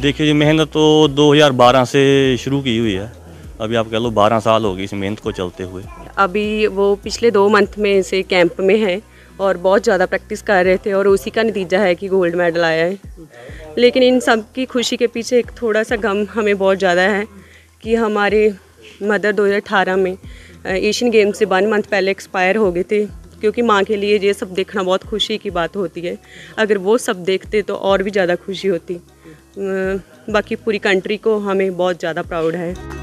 देखिए जी, मेहनत तो 2012 से शुरू की हुई है, अभी आप कह लो 12 साल हो गए इस मेहनत को चलते हुए। अभी वो पिछले 2 मंथ में से कैंप में हैं और बहुत ज़्यादा प्रैक्टिस कर रहे थे और उसी का नतीजा है कि गोल्ड मेडल आया है। लेकिन इन सब की खुशी के पीछे एक थोड़ा सा गम हमें बहुत ज़्यादा है कि हमारे मदर 2018 में एशियन गेम से 1 मंथ पहले एक्सपायर हो गए थे, क्योंकि माँ के लिए ये सब देखना बहुत खुशी की बात होती है। अगर वो सब देखते तो और भी ज़्यादा खुशी होती। बाकी पूरी कंट्री को हमें बहुत ज़्यादा प्राउड है।